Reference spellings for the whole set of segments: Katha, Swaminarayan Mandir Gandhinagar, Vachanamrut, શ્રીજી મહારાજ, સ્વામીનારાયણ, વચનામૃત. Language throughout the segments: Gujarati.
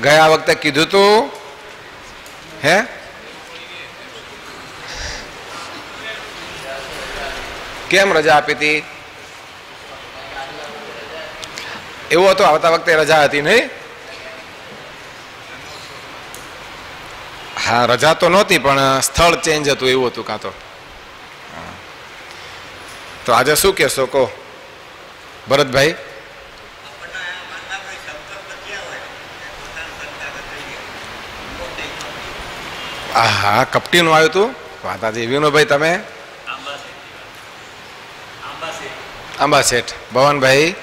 ગયા વખતે કીધું તું હે કેમ રજા આપી હતી? એવું હતું આવતા વખતે રજા હતી નહીં? હા રજા તો નહોતી પણ સ્થળ ચેન્જ હતું એવું હતું કાં તો આજે શું કહેશો કહો ભરતભાઈ? હા કપટીનું આવ્યું હતું માતાજી વિનોભાઈ તમે આંબા શેઠ ભવનભાઈ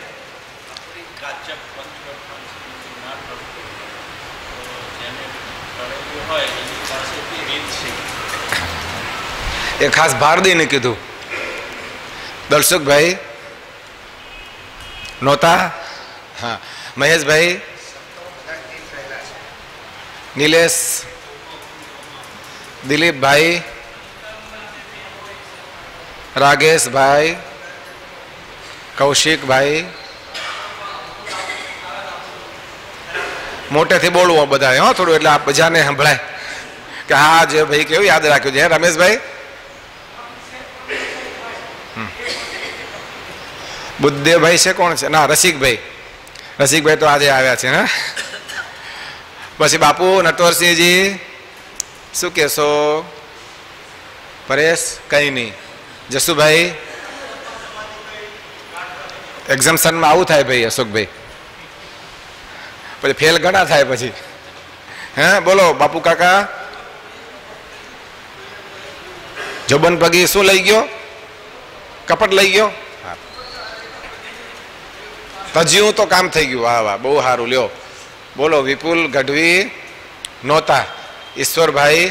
એ ખાસ ભાર દઈને કીધું દર્શકભાઈ નહોતા હા મહેશભાઈ નિલેશ દિલીપભાઈ રાગેશભાઈ કૌશિકભાઈ મોટેથી બોલવું બધાએ હો થોડું એટલે આ બધાને સંભળાય કે હા જે ભાઈ કેવું યાદ રાખ્યું છે રમેશભાઈ બુદ્ધેભાઈ છે કોણ છે ના રસિકભાઈ રસિકભાઈ તો આજે આવ્યા છે ને પછી બાપુ નટવરસિંહજી શું કહેશો? પરેશ કંઈ નહીં જસુભાઈ એક્ઝામ્શનમાં આવું થાય ભાઈ અશોકભાઈ પછી ફેલ ઘણા થાય પછી હે બોલો બાપુ કાકા જોબન પગી શું લઈ ગયો કપટ લઈ ગયો તજ્યું તો કામ થઈ ગયું વાહ વાહ બહુ સારું લ્યો બોલો વિપુલ ગઢવી નહોતા ઈશ્વરભાઈ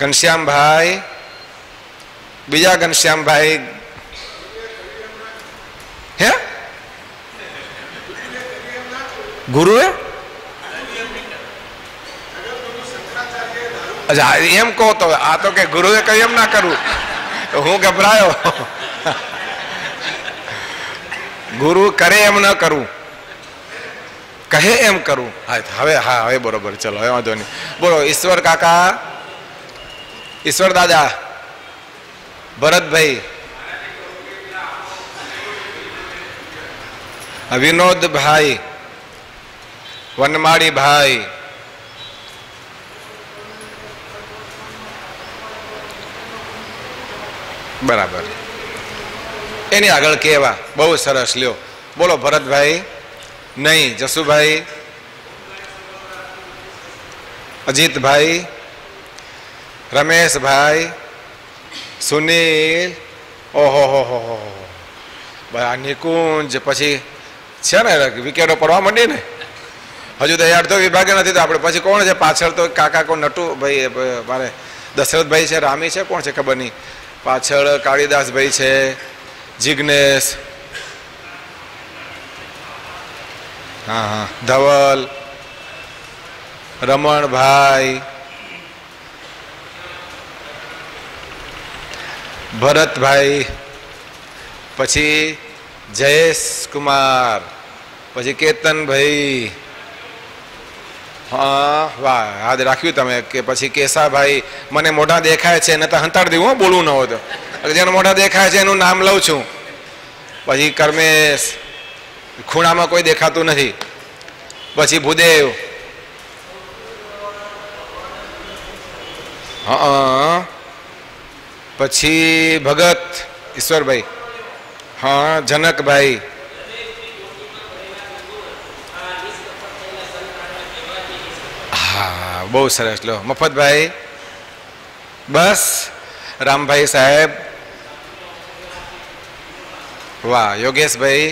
ઘનશ્યામભાઈ બીજા ઘનશ્યામભાઈ હે ગુરુએ અચ્છા એમ કહો તો આ તો કે ગુરુએ કઈ એમ ના કરવું હું ગભરાયો ગુરુ કરે એમ ન કરવું કહે એમ કરવું હવે હા હવે બરોબર ચલો હવે વાંધો નહીં બોલો ઈશ્વર કાકા ઈશ્વર દાદા ભરતભાઈ વિનોદભાઈ વનમાળીભાઈ બરાબર એની આગળ કહેવા બહુ સરસ લ્યો બોલો ભરતભાઈ નહીં જસુભાઈ અજીતભાઈ રમેશભાઈ સુનિલ ઓહો હો હો હો બરા નિકુંજ પછી છે ને વિકેટો પડવા માંડી ને હજુ તો એ અડધો વિભાગે નથી તો આપણે પછી કોણ છે પાછળ તો કાકા કોણ નટુ ભાઈ મારે દશરથભાઈ છે રામી છે કોણ છે ખબર નહીં પાછળ કાળીદાસભાઈ છે જિગ્નેશ હા હા ધવલ રમણભાઈ ભરતભાઈ પછી જયેશ કુમાર પછી કેતનભાઈ હા વાહ યાદ રાખ્યું તમે કે પછી કેશાભાઈ મને મોઢા દેખાય છે એને તો હંતાડી દેવું બોલવું ન હોય તો જેને મોઢા દેખાય છે એનું નામ લઉં છું પછી કર્મેશ ખૂણામાં કોઈ દેખાતું નથી પછી ભૂદેવ હા પછી ભગત ઈશ્વરભાઈ હા જનકભાઈ હા બહુ સરસ લો મફતભાઈ બસ રામભાઈ સાહેબ વાહ યોગેશભાઈ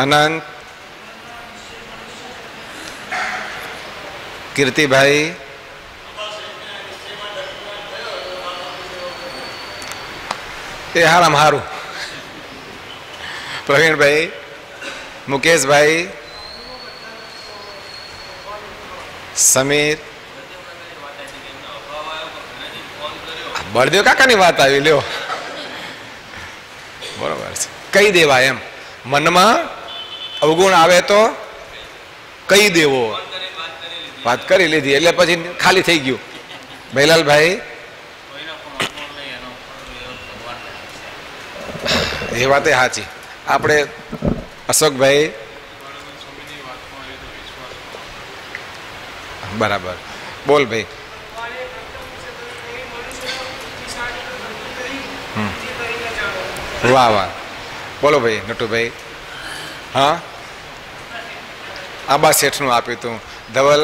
અનંત કીર્તિભાઈ એ હારામ હારું પ્રવીણભાઈ મુકેશભાઈ સમીર બળદેવ કાકાની વાત આવી લ્યો બરોબર છે કહી દેવા એમ મનમાં अवगुण आवे तो कही देवो। बात करी लीधी एटले पछी खाली थई गयुं। भैलाल भाई ये बात साची। आपणे अशोक भाई बराबर बोल भाई। वाह वाह बोलो भाई नटू भाई। हाँ आबा सेठ नु आप धवल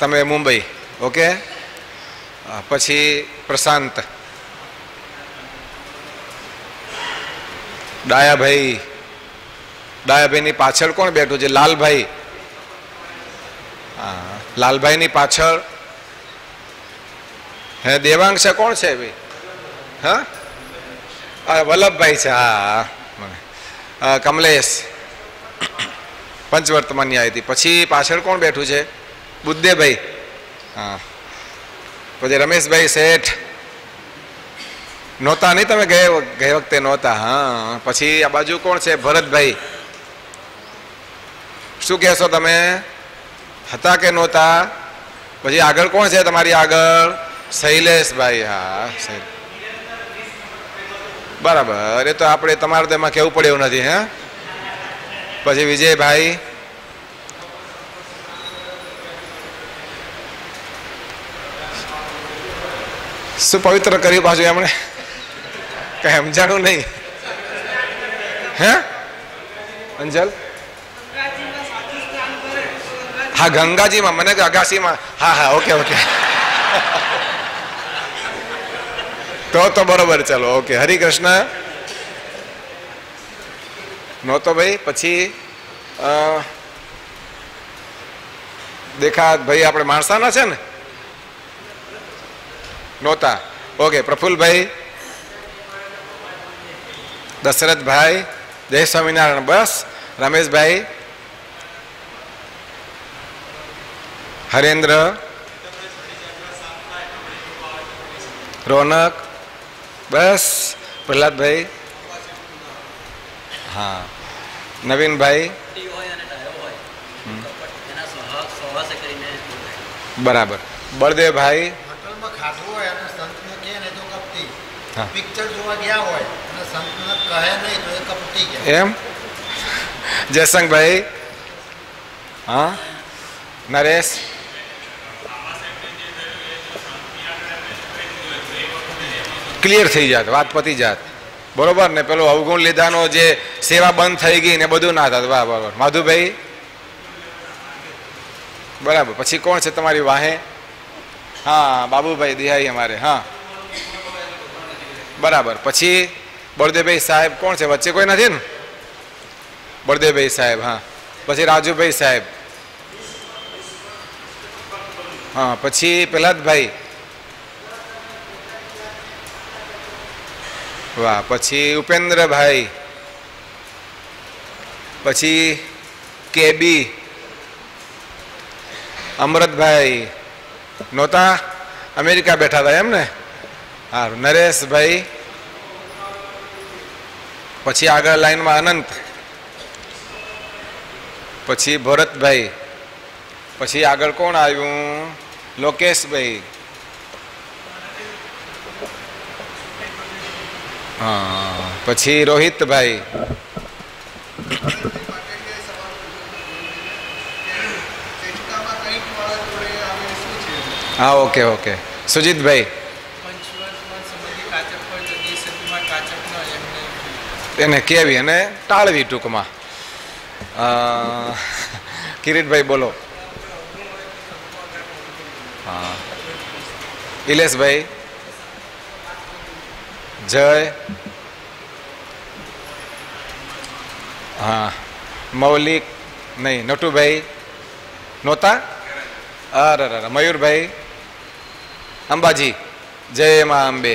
तमे मुंबई ओके। पछी प्रशांत डाया भाई। डाया भाई नी पाछळ कोण बैठो जे? लाल भाई। हाँ लाल भाई नी पाछळ है देवांग से कोण छे भाई? हाँ वल्लभ भाई से। हाँ कमलेश पंचवर्तमान आई थी। पछी पाछळ कोण बैठू छे? बुद्धे भाई। हाँ पछी रमेश भाई सेठ नोता नहीं तमे गए वखते नोता। हाँ पछी आ बाजू कोण छे? भरत भाई। शू कहो तमे हता के नोता? पछी आगळ कोण छे तमारी आगळ? शैलेश भाई। हाँ बराबर ये तो आपणे तमारे तेमां केवुं पड़े एवुं नथी। हाँ पछी विजय भाई। शू पवित्र कर्युं पाछुं एमणे? कहीं समझाणु नहीं है अंजल। हाँ गंगाजी में मैंने अगासी में। हाँ हाँ ओके ओके तो बराबर चलो ओके। हरि कृष्ण नो तो भाई। पछी देखा भाई आपणे माणसाना छे ने नोता ओके। प्रफुल्ल भाई दशरथ भाई जय स्वामीनारायण। बस रमेश भाई हरेन्द्र रौनक बस प्रहलाद भाई। हाँ नवीन भाई बराबर बलदेव भाई। हाँ। एम जयसंग भाई। हाँ नरेश क्लियर थी जात बात पती जात बराबर ने पेलो अवगुण लीधा नो जे सेवा बंद थी गई ने बधु ना था। वाह बराबर माधु भाई बराबर। पछी कोण छे तमारी वाहे? हाँ बाबू भाई दिहाई हमारे। हाँ बराबर। पछी बलदेवभाई साहेब कोण छे? वच्चे कोई नथी ने बलदेवभाई साहेब। हाँ पछी राजूभाई साहेब। हाँ पछी प्रहलादभाई। वाह पछी उपेन्द्रभाई। पछी केबी अमृतभाई नोता अमेरिका बैठा था एम ने। हाँ नरेश भाई। पछी आगे लाइन में अनंत। पछी भरत भाई। पछी आगे कोण आयु? लोकेश भाई। हाँ पछी रोहित भाई। हाँ ओके ओके सुजीत भाई। टाळवी टूंकमां किरीटभाई बोलो। हाँ इलेशभाई जय। हाँ मौलिक नहीं नटूभाई नोता। अरे मयूरभाई अंबाजी जय मां अंबे।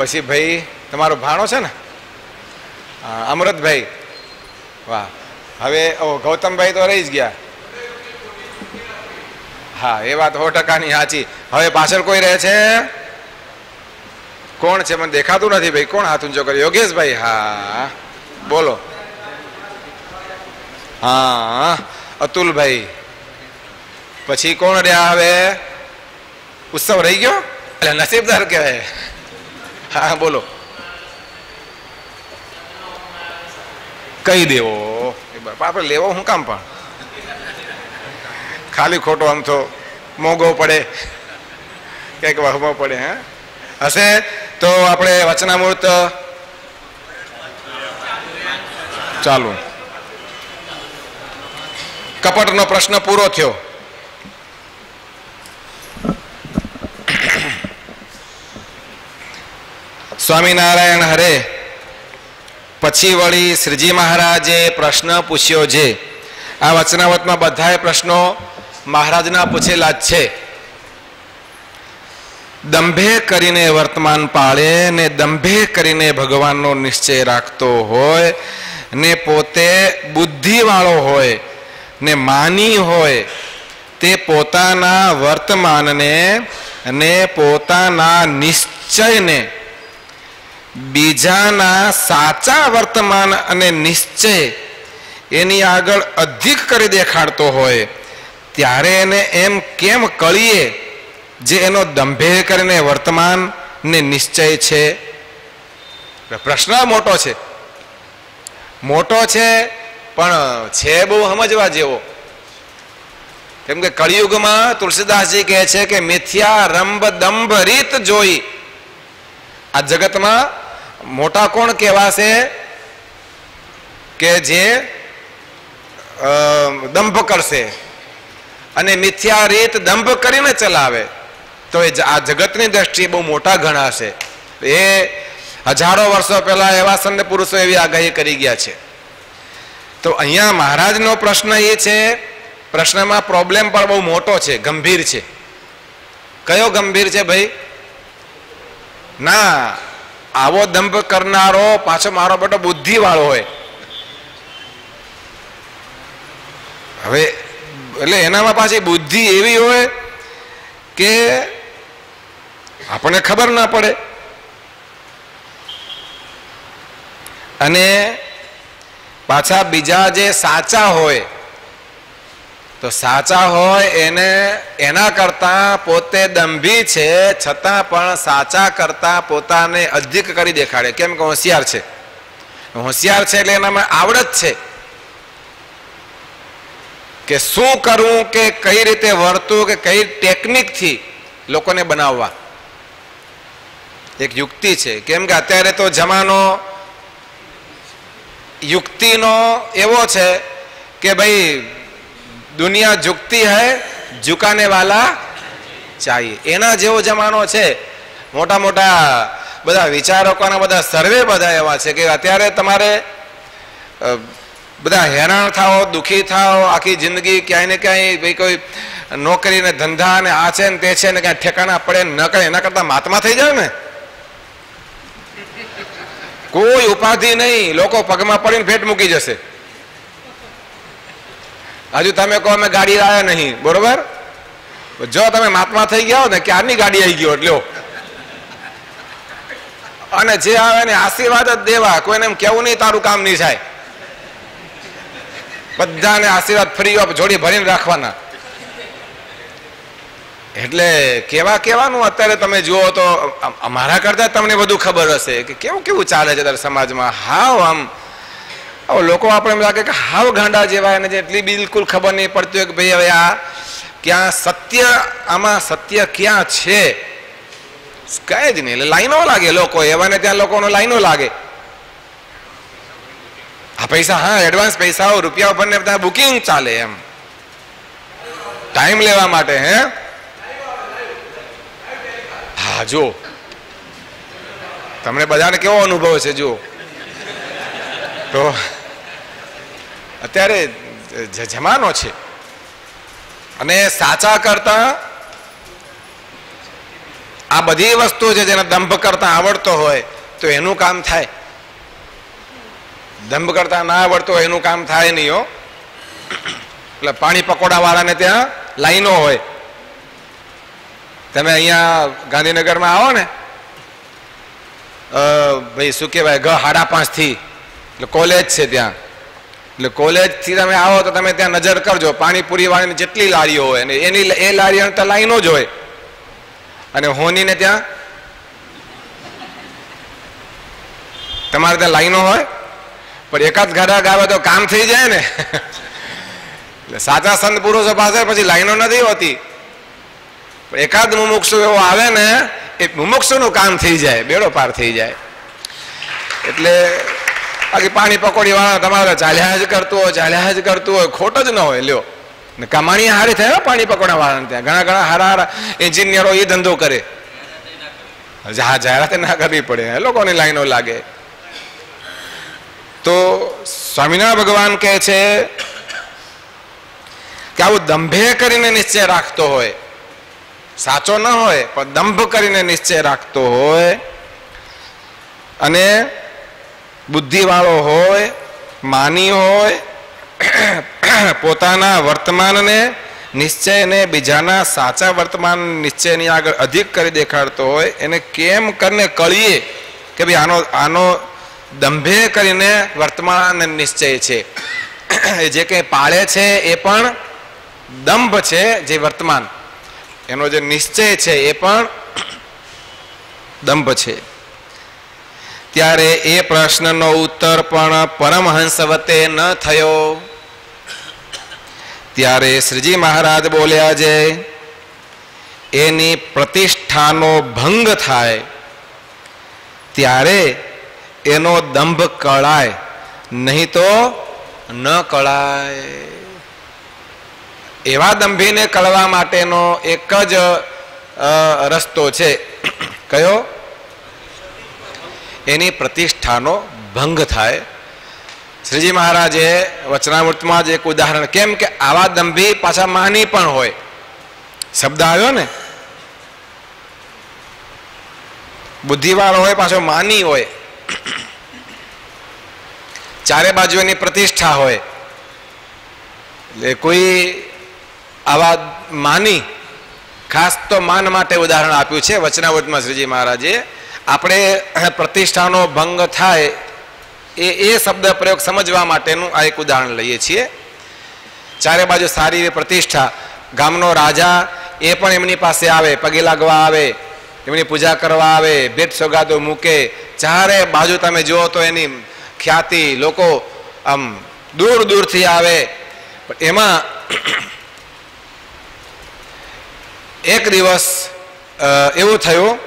पछी भाई तमारो भाणो छे ने अमृत भाई। वाह हवे गौतम भाई तो रही ज गया। हाँ ये बात 100% नहीं साची। हवे पाछळ कोई रहे छे? कोण छे? मने देखातुं नथी भाई। कोण हाथ ऊंचो कर्यो? योगेश भाई। हाँ बोलो हाँ अतुल भाई पछी कोण रहा है उत्सव रही गयो नसीबदार कहेवाय। हाँ बोलो कही देवो बाप लेवो हूँ काम पर खाली खोटो हम तो मोगो पड़े क्या वहमो पड़े हैं हसे तो अपने वचनामृत चालू कपट नो प्रश्न पूरो थयो। स्वामीनारायण हरे पछी वळी श्रीजी महाराजे प्रश्न पूछ्यो जे आ वचनामृत में बधाए प्रश्नों महाराजना पूछेला छे। दंभे करीने वर्तमान पाळे ने दंभे करीने भगवाननो निश्चय राखतो होय ने पोते बुद्धि वाळो होय ने मानी होय ते पोताना वर्तमानने ने पोताना निश्चयने बीजाना साचा वर्तमान अने निश्चय एनी आगळ अधिक करी देखाडतो होय त्यारे एने एम केम कळीए जे एनो दंभे करीने वर्तमान ने निश्चय छे। प्रश्न मोटो छे पण छे बहु समजवा जेवो केम के कलियुग में तुलसीदास जी कहे छे के मिथ्या रंभ दंभ रीत जोई। आ जगत में मोटा कोण कहेवाशे के जे दंभ करशे अने मिथ्या रीत दंभ करीने चलावे तो आ जगत की दृष्टि बहु मोटा गणाशे। ए हजारों वर्षों पहला एवा संत पुरुषों एवी आगाही करी गया छे। तो अहींया महाराजनो प्रश्न ए छे प्रश्नमां प्रॉब्लम पण बहु मोटो छे गंभीर छे। कयो गंभीर छे भाई? ना आवो दंभ करनारो पाछो मारो बेटो बुद्धि वाळो होय। हवे एटले एनामां पाछी बुद्धि एवी होय के आपणे खबर ना पड़े अने पाछा बीजा जे साचा होय तो साचा होय एने एना करता पोते दंभी छे छतां पण साचा करता पोताने अधिक करी देखाडे केम के होशियार छे। होशियार छे એટલે એનામાં આવડત છે કે શું કરવું કે કઈ રીતે વર્તવું કે કઈ ટેકનિક થી લોકોને બનાવવા એક યુક્તિ છે। કેમ કે અત્યારે તો જમાનો युक्ति नो एवो छे के भाई दुनिया झुकती है झुकाने वाला चाहिए एना जेवो जमानो छे। मोटा मोटा बधा विचारकोना बधा सर्वे बधा एवा छे के अत्यारे तमारे बधा हैरान थाओ दुखी थाओ आखी जिंदगी क्यांय ने क्यांय भाई कोई नौकरी ने धंधा ने आ छे ने ते छे ने क्यांय ठेकाणा पड़े न करे एना करता महात्मा थई जाओ ने कोई उपाधि नहीं लोग पग में पड़ी भेट मूकी जैसे। हजू ते कहो अमे गाड़ी लाया नहीं बरोबर जो ते महात्मा थी गया हो क्यारनी गाड़ी आई गयो लो अने जे आवे ने आशीर्वाद ज देवा कोईने कहू नहीं तारू काम नहीं थाय बधाने आशीर्वाद फ्री आप जोड़ी भरी राखवाना એટલે કેવા કેવાનું અત્યારે તમે જુઓ તો અમારા કરતા તમને બધું ખબર હશે કે કેવું કેવું ચાલે છે અત્યારે સમાજમાં। હાવ આમ લોકો આપણે એમ લાગે કે હાવ ગાંડા જેવા એને એટલી બિલકુલ ખબર નહીં પડતી હોય કે ભાઈ હવે આ ક્યાં સત્ય આમાં સત્ય ક્યાં છે કંઈ જ નહીં એટલે લાઈનો લાગે લોકો એવાને ત્યાં લોકોનો લાઈનો લાગે। આ પૈસા હા એડવાન્સ પૈસાઓ રૂપિયા ભરને ત્યાં બુકિંગ ચાલે એમ ટાઈમ લેવા માટે હે जो तमने बधाने केवो अनुभव छे जो तो अत्यारे जमानो छे अने साचा करता आ बधी वस्तु छे जेने दंभ करता आवड़तो होय तो एनु काम थाय दंभ करता ना आवड़तो होय एनु काम थाय नहीं हो। એટલે પાણી પકોડા વાળાને ત્યાં લાઈનો હોય तमे अहीं गांधीनगर में आओ ने भाई शू कहवाय 5:30 कॉलेज है त्या એટલે કોલેજ થી તમે આવો તો તમે ત્યાં નજર કરજો, પાણીપુરી વાળીની જેટલી લારીઓ હોય અને એની એ લારી અંતર લાઈનો જ હોય, અને હોનીને ત્યાં તમારે ત્યાં લાઈનો હોય, પણ એકાદ ગાડા ગાવે તો કામ થઈ જાય ને. એટલે સાચા સંત પુરુષો પાસે પછી લાઈનો નથી હોતી, એકાદ મુમુક્ષુ એવો આવે ને એ મુમુક્ષુનું કામ થઈ જાય, બેડો પાર થઈ જાય. એટલે બાકી પાણી પકોડી વાળા તમારે ચાલ્યા જ કરતું હોય, ચાલ્યા જ કરતું હોય, ખોટ જ ન હોય. લ્યો ને કમાણી હારી થાય પાણી પકોડા વાળાને ત્યાં. ઘણા ઘણા હારા હારા એન્જિનિયરો એ ધંધો કરે, જાહેરાત ના કરવી પડે, લોકોની લાઈનો લાગે. તો સ્વામિનારાયણ ભગવાન કહે છે કે આવું દંભે કરીને નિશ્ચય રાખતો હોય, સાચો ન હોય પણ દંભ કરીને નિશ્ચય રાખતો હોય, અને બુદ્ધિવાળો હોય, માની હોય, પોતાના વર્તમાનને નિશ્ચયને બીજાના સાચા વર્તમાન નિશ્ચયની આગળ અધિક કરી દેખાડતો હોય, એને કેમ કરીને કળીએ કે ભાઈ આનો દંભે કરીને વર્તમાન નિશ્ચય છે, એ જે કંઈ પાળે છે એ પણ દંભ છે, જે વર્તમાન એનો જે નિશ્ચય છે એ પણ દંભ છે. ત્યારે એ પ્રશ્નનો ઉત્તર પણ પરમહંસ વતે ન થયો. ત્યારે શ્રીજી મહારાજ બોલ્યા છે, એની પ્રતિષ્ઠાનો ભંગ થાય ત્યારે એનો દંભ કળાય, નહીં તો ન કળાય. એવા દંભીને કળવા માટેનો એક જ રસ્તો છે, કયો? એની પ્રતિષ્ઠાનો ભંગ થાય. શ્રીજી મહારાજે વચનામૃતમાં જ એક ઉદાહરણ, કેમ કે આવા દંભી પાછા માની પણ હોય, શબ્દ આવ્યો ને, બુદ્ધિવાળો હોય પાછો માની હોય, ચારે બાજુ એની પ્રતિષ્ઠા હોય, એટલે કોઈ આવા માની, ખાસ તો માન માટે ઉદાહરણ આપ્યું છે વચનામૃતમાં શ્રીજી મહારાજે. આપણે પ્રતિષ્ઠાનો ભંગ થાય એ શબ્દ પ્રયોગ સમજવા માટેનું આ એક ઉદાહરણ લઈએ છીએ. ચારે બાજુ સારી એવી પ્રતિષ્ઠા, ગામનો રાજા એ પણ એમની પાસે આવે, પગે લાગવા આવે, એમની પૂજા કરવા આવે, ભેટ સોગાદો મૂકે, ચારે બાજુ તમે જુઓ તો એની ખ્યાતિ, લોકો આમ દૂર દૂરથી આવે. પણ એમાં એક દિવસ એવું થયું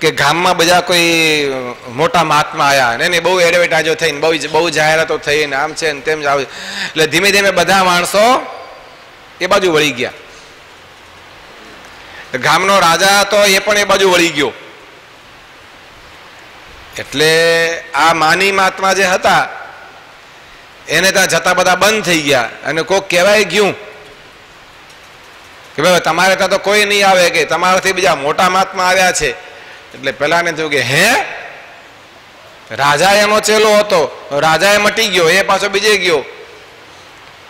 કે ગામમાં બધા કોઈ મોટા મહાત્મા આવ્યા અને એની બહુ એડવર્ટાઈઝો થઈને બહુ જાહેરાતો થઈ ને આમ છે ને તેમ જ આવે, એટલે ધીમે ધીમે બધા માણસો એ બાજુ વળી ગયા. ગામનો રાજા હતો એ પણ એ બાજુ વળી ગયો. એટલે આ માની મહાત્મા જે હતા એને ત્યાં જતા બધા બંધ થઈ ગયા, અને કોક કહેવાય ગયું કે ભાઈ તમારે ત્યાં તો કોઈ નહીં આવે, કે તમારાથી બીજા મોટા મહાત્મા આવ્યા છે. એટલે પેલા ને થયું કે હે, રાજા એનો ચેલો હતો, રાજા એ મટી ગયો, એ પાછો બીજે ગયો.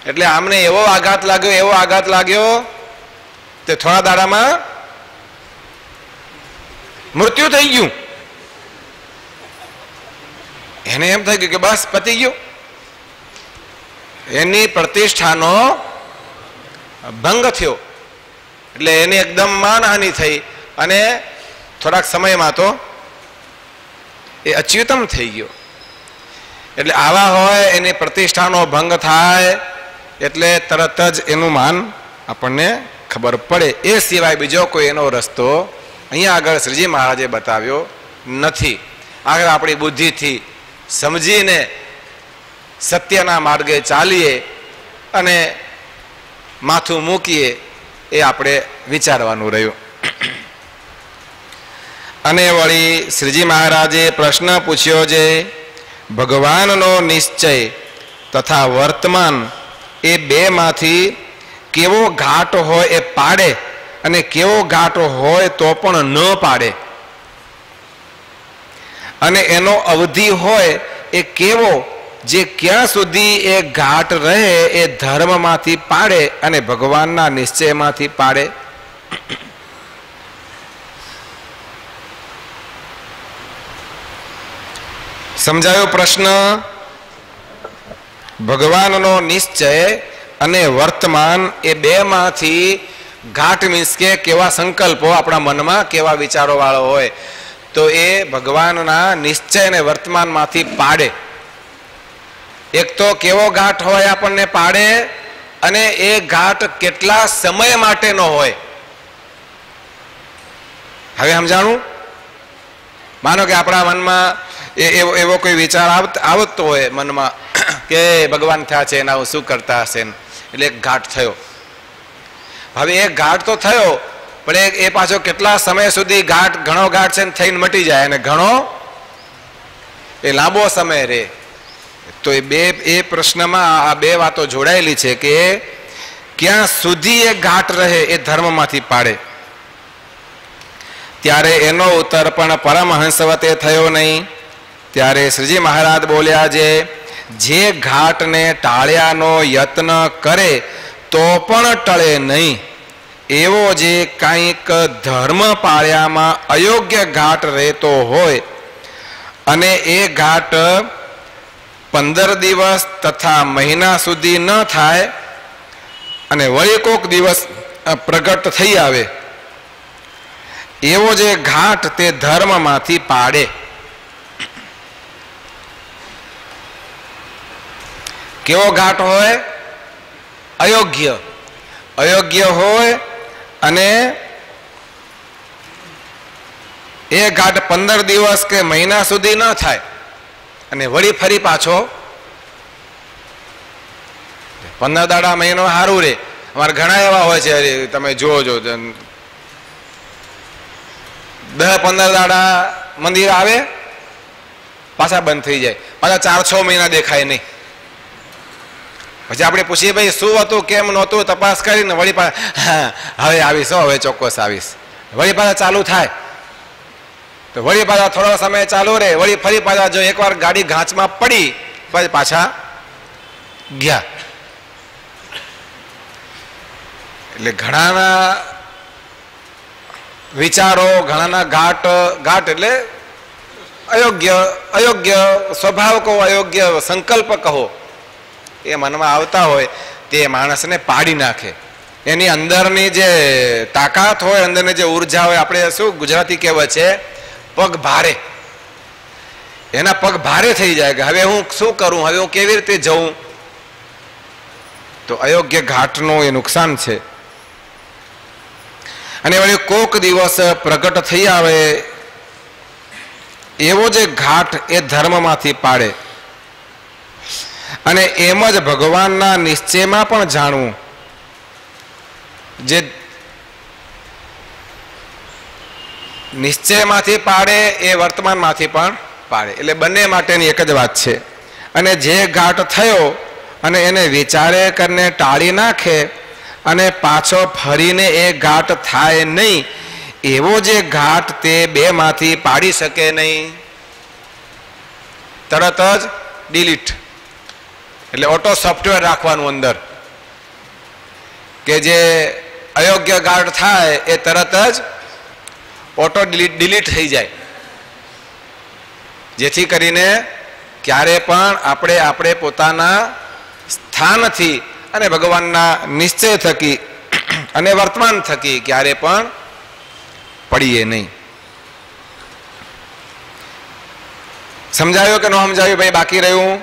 એટલે આમને એવો આઘાત લાગ્યો, એવો આઘાત લાગ્યો તે થોડા દાડામાં મૃત્યુ થઈ ગયું. એને એમ થઈ ગયું કે બસ પતી ગયું, એની પ્રતિષ્ઠાનો ભંગ થયો, એટલે એની એકદમ માનહાનિ થઈ, અને થોડાક સમયમાં તો એ અચ્યુતમ થઈ ગયો. એટલે આવા હોય એની પ્રતિષ્ઠાનો ભંગ થાય એટલે તરત જ એનું માન આપણને ખબર પડે, એ સિવાય બીજો કોઈ એનો રસ્તો અહીંયા આગળ શ્રીજી મહારાજે બતાવ્યો નથી. આગળ આપણી બુદ્ધિથી સમજીને સત્યના માર્ગે ચાલીએ અને માથું મૂકીએ, એ આપણે વિચારવાનું રહ્યું. અને વળી શ્રીજી મહારાજે પ્રશ્ન પૂછ્યો છે, ભગવાનનો નિશ્ચય તથા વર્તમાન એ બેમાંથી કેવો ઘાટ હોય એ પાડે, અને કેવો ઘાટ હોય તો પણ ન પાડે, અને એનો અવધિ હોય એ કેવો, જે ક્યાં સુધી એ ઘાટ રહે એ ધર્મમાંથી પાડે અને ભગવાનના નિશ્ચયમાંથી પાડે. સમજાયો પ્રશ્ન? ભગવાનનો નિશ્ચય અને વર્તમાન એ બેમાંથી ઘાટ મીન્સ કે કેવા સંકલ્પો આપણા મનમાં કેવા વિચારો વાળો હોય તો એ ભગવાનના નિશ્ચય અને વર્તમાનમાંથી પાડે. એક તો કેવો ઘાટ હોય આપણને પાડે અને એ ઘાટ કેટલા સમય માટેનો હોય. હવે સમજાણું? માનો કે આપણા મનમાં એવો કોઈ વિચાર આવતો હોય મનમાં કે ભગવાન થયા છે એના શું કરતા હશે, એટલે એક ઘાટ થયો. હવે એ ઘાટ તો થયો પણ એ પાછો કેટલા સમય સુધી ઘાટ, ઘણો ઘાટ છે ને થઈને મટી જાય અને ઘણો એ લાંબો સમય રહે. તો એ બે, એ પ્રશ્નમાં આ બે વાતો જોડાયેલી છે કે ક્યાં સુધી એ ઘાટ રહે એ ધર્મમાંથી પાડે. ત્યારે એનો ઉત્તર પણ પરમહંસવતે થયો નહીં. ત્યારે શ્રીજી મહારાજ બોલ્યા જે ઘાટને ટાળ્યાનો યત્ન કરે તો પણ ટળે નહીં એવો જે કાંઈક ધર્મ પાળ્યામાં અયોગ્ય ઘાટ રહેતો હોય અને એ ઘાટ 15 દિવસ તથા મહિના સુધી ન થાય અને વળી કોક દિવસ પ્રગટ થઈ આવે એવો જે ઘાટ તે ધર્મમાંથી પાડે. કેવો ઘાટ હોય? અયોગ્ય, અયોગ્ય હોય અને એ ઘાટ 15 દિવસ કે મહિના સુધી ન થાય અને વળી ફરી પાછો 15 દાડા મહિનો સારું રે. અમારે ઘણા એવા હોય છે, તમે જોજો 10-15 દાડા મંદિર આવે પાછા બંધ થઈ જાય, પાછા 4-6 મહિના દેખાય નહીં. પછી આપણે પૂછીએ ભાઈ શું હતું કેમ નહોતું, તપાસ કરીને વળી પાછા હવે આવીશ, હવે ચોક્કસ આવીશ, વળી પાછા ચાલુ થાય. તો વળી પાછા થોડો સમય ચાલુ રહે, વળી ફરી પાછા જો એકવાર ગાડી ઘાંચમાં પડી પછી પાછા ગયા. એટલે ઘણાના વિચારો, ઘણાના ઘાટ એટલે અયોગ્ય, અયોગ્ય સ્વભાવ કહો, અયોગ્ય સંકલ્પ કહો, એ મનમાં આવતા હોય તે માણસને પાડી નાખે. એની અંદરની જે તાકાત હોય, અંદરની જે ઉર્જા હોય, આપણે શું ગુજરાતી કહેવાય છે, પગ ભારે. એના પગ ભારે થઈ જાય કે હવે હું શું કરું, હવે હું કેવી રીતે જઉં. તો અયોગ્ય ઘાટનું એ નુકસાન છે. અને વળી કોક દિવસ પ્રગટ થઈ આવે એવો જે ઘાટ એ ધર્મમાંથી પાડે. અને એમ જ ભગવાનના નિશ્ચયમાં પણ જાણવું, જે નિશ્ચયમાંથી પાડે એ વર્તમાનમાંથી પણ પાડે. એટલે બંને માટેની એક જ વાત છે. અને જે ઘાટ થયો અને એને વિચારે કરીને ટાળી નાખે અને પાછો ફરીને એ ઘાટ થાય નહીં એવો જે ઘાટ તે બેમાંથી પાડી શકે નહીં. તરત જ ડિલીટ, એટલે ઓટો સોફ્ટવેર રાખવાનું અંદર કે જે અયોગ્ય ઘાટ થાય એ તરત જ ઓટો ડિલીટ થઈ જાય, જેથી કરીને ક્યારે પણ આપણે આપણે પોતાના સ્થાનથી અને ભગવાનના નિશ્ચય થકી અને વર્તમાન થકી ક્યારે પણ પડીએ નહીં. સમજાયો કે ન સમજાયું ભાઈ? બાકી રહ્યું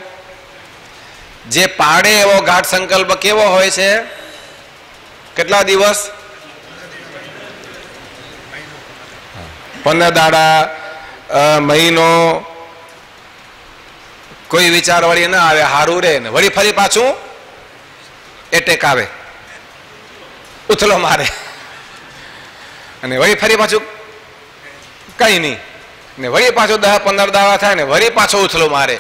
જે પાડે એવો ઘાટ સંકલ્પ કેવો હોય છે? કેટલા દિવસ? 15 દાડા, મહિનો. કોઈ વિચાર વળી ના આવે, હારું રે ને વળી ફરી પાછું એટેક આવે, ઉથલો મારે અને વળી ફરી પાછું કઈ નહીં ને વળી પાછું 10-15 દાડા થાય ને વળી પાછો ઉથલો મારે.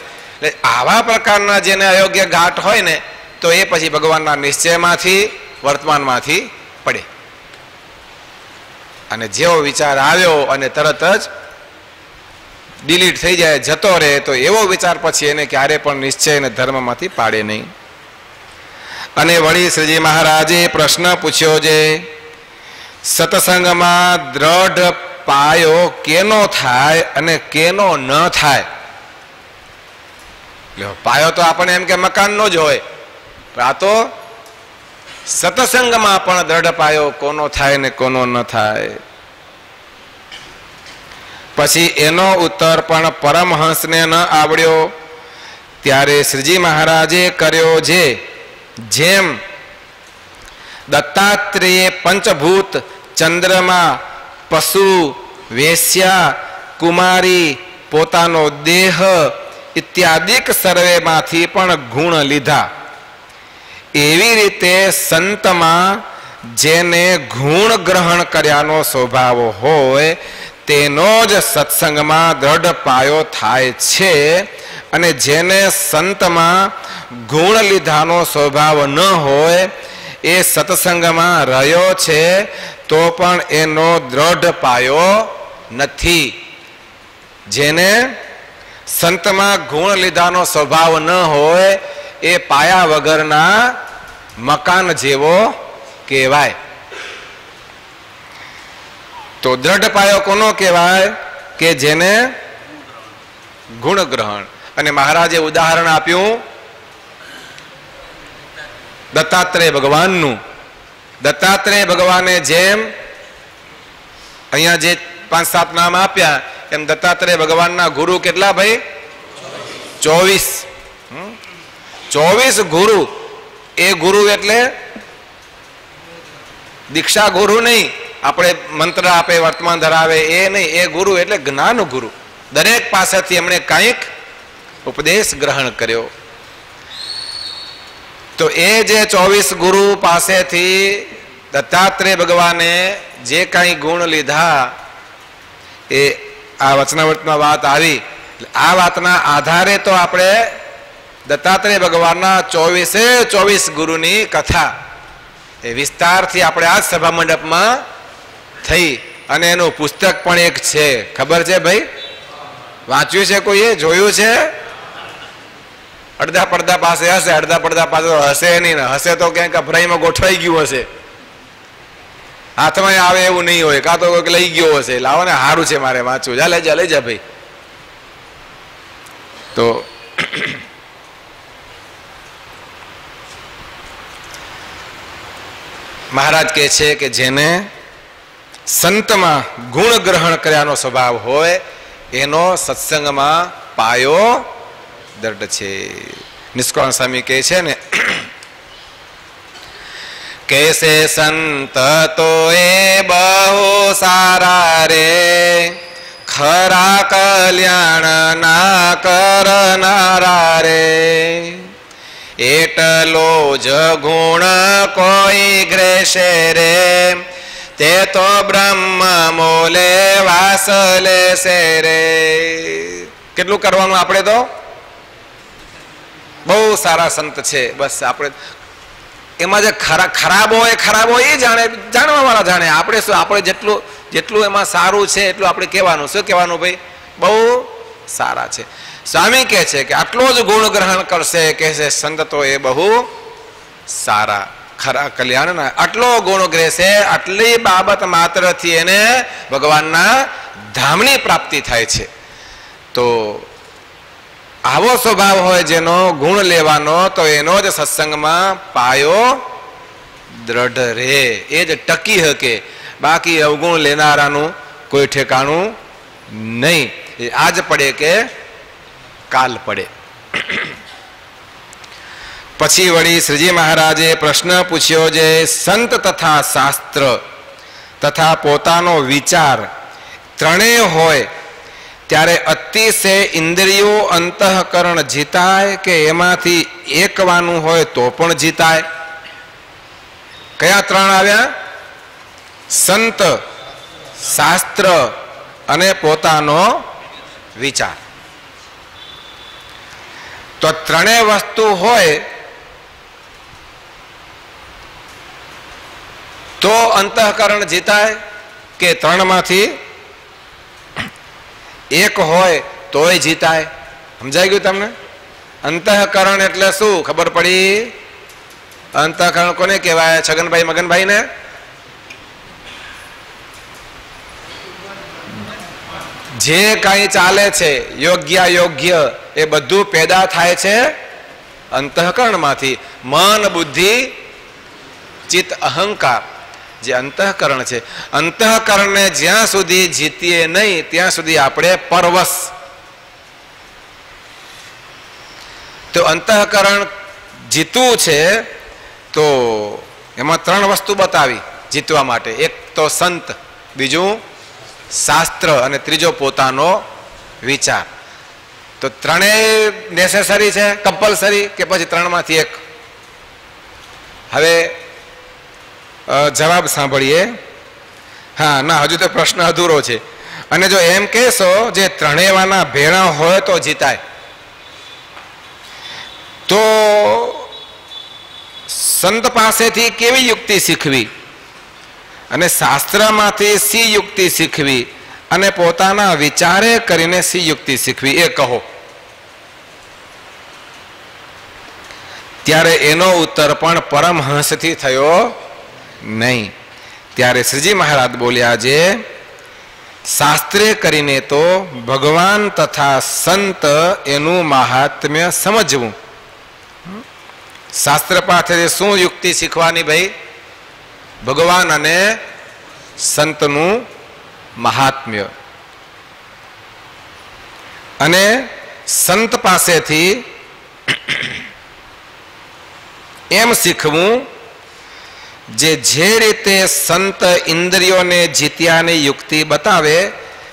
આવા પ્રકારના જેને અયોગ્ય ઘાટ હોય ને તો એ પછી ભગવાનના નિશ્ચયમાંથી, વર્તમાનમાંથી પડે. અને જેવો વિચાર આવ્યો અને તરત જ ડિલીટ થઈ જાય, જતો રહે, તો એવો વિચાર પછી એને ક્યારે પણ નિશ્ચય અને ધર્મમાંથી પાડે નહીં. અને વળી શ્રીજી મહારાજે પ્રશ્ન પૂછ્યો જે સત્સંગમાં દ્રઢ પાયો કેનો થાય અને કેનો ન થાય पायो तो आपने एम के मकान नो ज होय, आ तो सत्संग मां पण दृढ़ पायो कोनो थाय ने कोनो न थाय। पछी एनो उत्तर पण परमहंस ने न आवड्यो त्यारे श्रीजी महाराजे कर्यो जे जेम दत्तात्रेय पंचभूत चंद्रमा पशु वेश्या कुमारी पोतानो देह इत्यादि सर्वे मांथी पण गुण लीधा। एवी रीते संत मां जेने गुण ग्रहण कर्यानो स्वभाव होय तेनो ज सत्संग मां दृढ़ पायो थाय छे, अने जेने संत मां गुण लीधानो स्वभाव न होय ए सत्संग मां रह्यो छे तो पण एनो दृढ़ पायो नथी। जेने संत मां गुण लीधानो स्वभाव न होय ए पाया वगरना मकान जेवो कहवाय। तो दृढ़ पायो कोनो कहवाय के जेने गुण ग्रहण। अने महाराजे उदाहरण आप्यु दत्तात्रेय भगवान नु। दत्तात्रेय भगवाने जेम अहींया जे 5-7 नाम आप्या एम दत्तात्रेय भगवान ना गुरु केटला भाई 24। 24 गुरु। ए गुरु एटले दीक्षा गुरु नहीं, अपने मंत्र आपे वर्तमान धरावे ए नहीं, ए गुरु एटले ज्ञान गुरु। दरेक पासेथी एमणे कांईक उपदेश ग्रहण कर्यो। तो ए जे 24 गुरु पासेथी दत्तात्रेय भगवाने जे कांई गुण लीधा ए आ वचनामृतमां वात आवी। आ वातना आधारे तो आपणे दत्तात्रेय भगवान 24 गुरु नी कथा विस्तार थी आपणे आ सभा मंडप मां थई, अने एनु पुस्तक पण एक छे। खबर छे भाई? वांच्यु छे कोई? जोयु छे? अर्धा पर्दा पासे हशे, अर्धा पर्दा पासे तो हशे नहीं ने, हशे तो क्यांक अभराईमां गोठवाई गयुं हशे, हाथमां आवे एवुं नहीं होय, का तो कोईक लई गयो हशे। लावो ने हारू छे मारे वांच्यु, जा लेजा लेजा भाई। तो महाराज कहे छे के जेने संत मां गुण ग्रहण कर्यानो स्वभाव होय एनो सत्संग मां पायो दृढ़ छे। निष्काम स्वामी कहे छे ने कैसे संत तो ए बहु सारा रे खरा कल्याण ना करनारा रे। एटलो ज गुण कोई ग्रेशे रे ते तो ब्रह्म मोले वास ले से रे। केटलू करवानुं आपणे? तो बहु सारा संत छे, बस आपणे एमां जे खराब होय खराब होय ए जाणे, जाणवावाळा जाणे। आपणे शुं? आपणे जेटलू जेटलू एमां सारू छे एटलू आपणे कहेवानुं। शुं कहेवानुं भाई? बहु सारा छे। स्वामी कहे छे के आटलो ज गुण ग्रहण करशे कहेशे संत तो ए बहु सारा खरा कल्याण ना। आटलो गुण ग्रहेशे, आटली बाबत मात्र थी एने भगवानना धामनी प्राप्ति थाय छे। तो आवो स्वभाव होय जेनो गुण लेवानो तो एनो ज सत्संगमां पायो दृढ़ रे, ए ज टकी हके। बाकी अवगुण लेनारानुं कोई ठेकाणुं नहीं, आज पड़े के काल पड़े। पछी वड़ी श्रीजी महाराजे प्रश्न पूछ्यो जे संत तथा शास्त्र तथा पोतानो विचार त्रणे होय त्यारे अतिशय इंद्रियो अंतःकरण जीताय के एमांथी एक वानु होय तो पण जीताय? कया त्रण आव्या? संत, शास्त्र अने पोतानो विचार। तो त्रणेय वस्तु होय तो अंतःकरण जीताय के त्रण मांथी एक होय तोय जीताय? समजाई गयुं तमने? अंतःकरण एटले शुं खबर पड़ी? अंतःकरण कोने कहेवाय? छगनभाई मगनभाई ने? જે કાંઈ ચાલે છે યોગ્ય યોગ્ય એ બધું પેદા થાય છે અંતઃકરણમાંથી. મન, બુદ્ધિ, ચિત્ત, અહંકાર જે અંતઃકરણ છે, અંતઃકરણને જ્યાં સુધી જીતીએ નહીં ત્યાં સુધી આપણે પરવશ. તો અંતઃકરણ જીતવું છે તો એમાં ત્રણ વસ્તુ બતાવી જીતવા માટે. એક તો સંત, બીજું શાસ્ત્ર અને ત્રીજો પોતાનો વિચાર. તો ત્રણેય નેસેસરી છે, કમ્પલસરી, કે પછી ત્રણમાંથી એક? હવે જવાબ સાંભળીએ. હા ના, હજુ તો પ્રશ્ન અધૂરો છે. અને જો એમ કહેશો જે ત્રણેયના ભેણા હોય તો જીતાય, તો સંત પાસેથી કેવી યુક્તિ શીખવી અને શાસ્ત્રમાંથી સી યુક્તિ શીખવી અને પોતાના વિચારે કરીને સી યુક્તિ શીખવી એ કહો, ત્યારે એનો ઉત્તર પણ પરમહંસથી થયો નહીં. ત્યારે શ્રીજી મહારાજ બોલ્યા, જે શાસ્ત્રે કરીને તો ભગવાન તથા સંત એનું મહાત્મ્ય સમજવું. શાસ્ત્ર પાસેથી શું યુક્તિ શીખવાની ભાઈ? ભગવાન અને સંતનું મહાત્મ્ય. અને સંત પાસેથી એમ શીખવું જે રીતે સંત ઇન્દ્રિયોને જીત્યાની યુક્તિ બતાવે,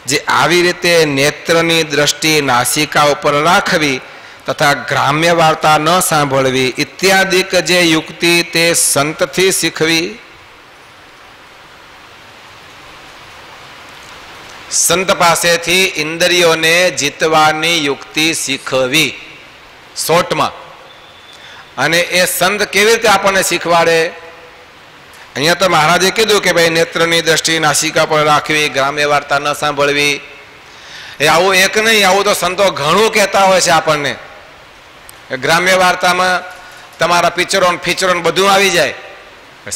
જે આવી રીતે નેત્રની દ્રષ્ટિ નાસિકા ઉપર રાખવી તથા ગ્રામ્ય વાર્તા ન સાંભળવી ઇત્યાદિક જે યુક્તિ તે સંતથી શીખવી. સંત પાસેથી ઇન્દ્રિયોને જીતવાની યુક્તિ શીખવી શોર્ટમાં. અને એ સંત કેવી રીતે આપણને શીખવાડે? અહીંયા તો મહારાજે કીધું કે ભાઈ નેત્રની દ્રષ્ટિ નાસિકા પર રાખવી, ગ્રામ્ય વાર્તા ન સાંભળવી. એ આવું એક નહીં, આવું તો સંતો ઘણું કહેતા હોય છે આપણને. ગ્રામ્ય વાર્તામાં તમારા પિક્ચરો ફીચરો બધું આવી જાય.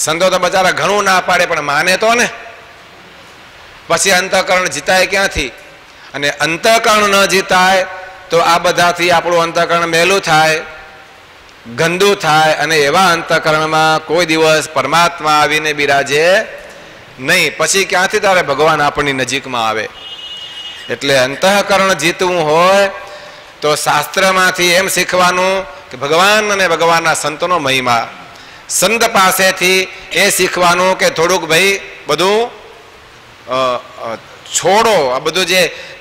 સંતો તો બચારા ઘણું ના પાડે પણ માને તો ને. પછી અંતઃકરણ જીતાય ક્યાંથી? અને અંતઃકરણ ન જીતાય તો આ બધાથી આપણું અંતઃકરણ મેલું થાય, ગંદુ થાય. અને એવા અંતઃકરણમાં કોઈ દિવસ પરમાત્મા આવીને બિરાજે નહીં. પછી ક્યાંથી તારે ભગવાન આપણી નજીકમાં આવે? એટલે અંતઃકરણ જીતવું હોય તો શાસ્ત્રમાંથી એમ શીખવાનું કે ભગવાન અને ભગવાનના સંતોનો મહિમા. સંત પાસેથી એ શીખવાનું કે થોડુંક ભાઈ બધું છોડો. આ બધું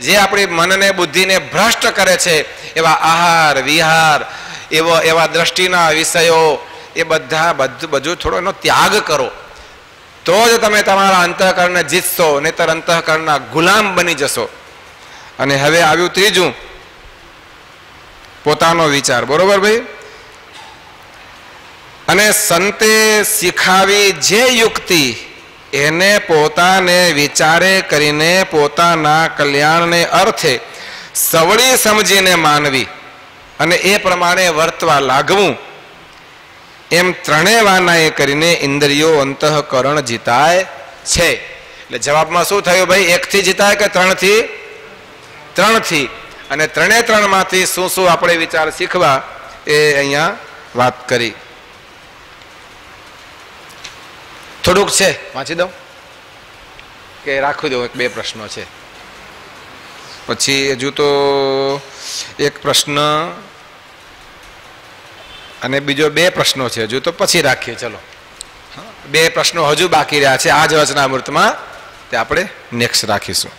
જે આપણી મનને બુદ્ધિને ભ્રષ્ટ કરે છે એવા આહાર વિહાર, એવા દ્રષ્ટિના વિષયો, એ બધું થોડો એનો ત્યાગ કરો તો જ તમે તમારા અંતઃકરણને જીતશો, નહીતર અંતઃકરણના ગુલામ બની જશો. અને હવે આવ્યું ત્રીજું, પોતાનો વિચાર. બરોબર ભાઈ? અને સંતે શીખાવી જે યુક્તિ એને પોતાને વિચારે કરીને પોતાના કલ્યાણને અર્થે સવળી સમજીને માનવી અને એ પ્રમાણે વર્તવા લાગવું, એમ ત્રણેય વાનાએ કરીને ઇન્દ્રિયો અંતઃકરણ જીતાય છે. એટલે જવાબમાં શું થયું ભાઈ? એકથી જીતાય કે ત્રણથી? ત્રણથી. અને ત્રણે ત્રણમાંથી શું શું આપણે વિચાર શીખવા એ અહીંયા વાત કરી. થોડુંક છે, વાંચી દઉં કે રાખી દઉં? એક બે પ્રશ્નો છે, પછી હજુ તો એક પ્રશ્ન અને બીજો બે પ્રશ્નો છે હજુ, તો પછી રાખીએ. ચલો, બે પ્રશ્નો હજુ બાકી રહ્યા છે આજ વચનામૃતમાં, તે આપણે નેક્સ્ટ રાખીશું.